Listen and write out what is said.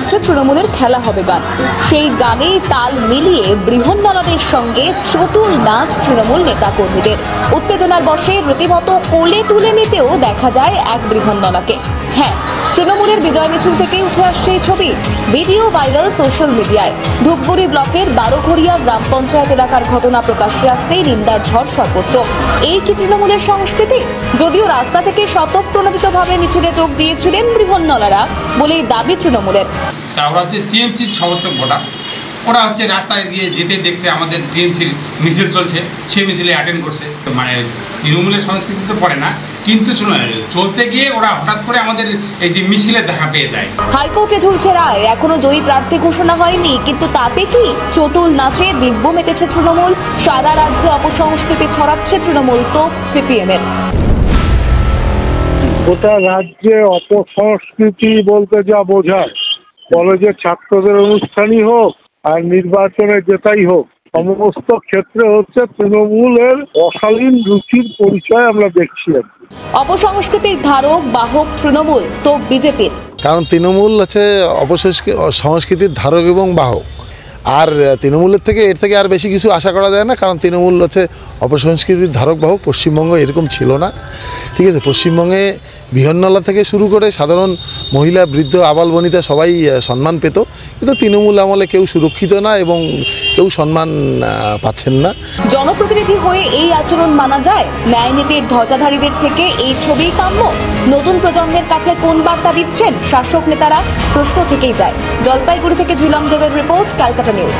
রাজ্য তৃণমূলের খেলা হবে গান, সেই গানে তাল মিলিয়ে বৃহন্নলাদের সঙ্গে চটুল নাচ তৃণমূল নেতাকর্মীদের। উত্তেজনার বশে রীতিমতো কোলে তুলে নিতেও দেখা যায় এক বৃহন্নলাকে। হ্যাঁ, তৃণমূলের বিজয় মিছিল থেকে উঠে আসছে এই ছবি, ভিডিও ভাইরাল সোশ্যাল মিডিয়ায়। ধূপগুড়ি ব্লকের বারোঘড়িয়া গ্রাম পঞ্চায়েত এলাকার ঘটনা প্রকাশ্যে আসতেই নিন্দার ঝড় সর্বত্র। এই কি তৃণমূলের সংস্কৃতি? যদিও রাস্তা থেকে স্বতঃপ্রণোদিতভাবে মিছিলে যোগ দিয়েছিলেন বৃহন্নলারা বলেই দাবি তৃণমূলের। আমরা যে টিএমসির সমর্থক ভোটার, ওরা হচ্ছে রাস্তায় গিয়ে যেতে দেখতে আমাদের টিএমসির মিছিল চলছে, সেই মিছিলে অ্যাটেন্ড করছে। মানে তৃণমূলের সংস্কৃতি তো পড়ে না, কিন্তু চলতে গিয়ে ওরা হঠাৎ করে আমাদের এই যে মিছিলে দেখা পেয়ে যায়। হাইকোর্টে ঝুলছে রায়, এখনো জয়ী প্রার্থী ঘোষণা হয়নি, কিন্তু তাতে কি? চটুল নাচে দিব্য মেতেছে তৃণমূল, সারা রাজ্যে অপসংস্কৃতি ছড়াচ্ছে তৃণমূল তো সিপিএম এর। গোটা রাজ্যে অপসংস্কৃতি বলতে যা বোঝায়, কলেজের ছাত্রদের অনুষ্ঠানই হোক আর নির্বাচনে যেটাই হোক, সমস্ত ক্ষেত্রে হচ্ছে তৃণমূলের অশালীন রুচির পরিচয় আমরা দেখছি। অপসংস্কৃতির ধারক বাহক তৃণমূল তো বিজেপির, কারণ তৃণমূল আছে সংস্কৃতির ধারক এবং বাহক। আর তৃণমূলের থেকে এর থেকে আর বেশি কিছু আশা করা যায় না, কারণ তৃণমূল হচ্ছে অপসংস্কৃতির ধারক বাহক। পশ্চিমবঙ্গ এরকম ছিল না, ঠিক আছে? পশ্চিমবঙ্গে বৃহন্নলা থেকে শুরু করে সাধারণ মহিলা, বৃদ্ধ, আবাল বনিতা সবাই সম্মান পেত, কিন্তু তৃণমূল আমলে কেউ সুরক্ষিত না এবং কেউ সম্মান পাচ্ছেন না। জনপ্রতিনিধি হয়ে এই আচরণ মানা যায়? ন্যায় নীতির ধ্বজাধারীদের থেকে এই ছবি কাম্য? নতুন প্রজন্মের কাছে কোন বার্তা দিচ্ছেন শাসক নেতারা? প্রশ্ন থেকেই যায়। জলপাইগুড়ি থেকে ঝুলম দেবের রিপোর্ট, ক্যালকাটা নিউজ।